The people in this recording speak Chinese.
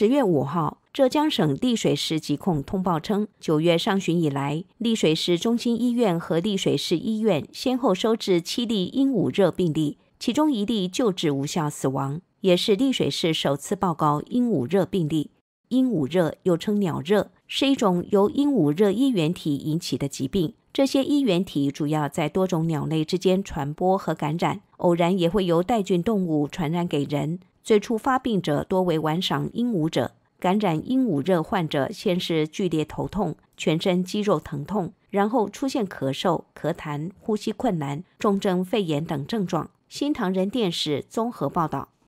10月5号，浙江省丽水市疾控通报称，9月上旬以来，丽水市中心医院和丽水市医院先后收治7例鹦鹉热病例，其中1例救治无效死亡，也是丽水市首次报告鹦鹉热病例。鹦鹉热又称鸟热，是一种由鹦鹉热衣原体引起的疾病。这些衣原体主要在多种鸟类之间传播和感染，偶然也会由带菌动物传染给人。最初发病者多为玩赏鹦鹉者。感染鹦鹉热患者先是剧烈头痛、全身肌肉疼痛，然后出现咳嗽、咳痰、呼吸困难、重症肺炎等症状。新唐人电视综合报道。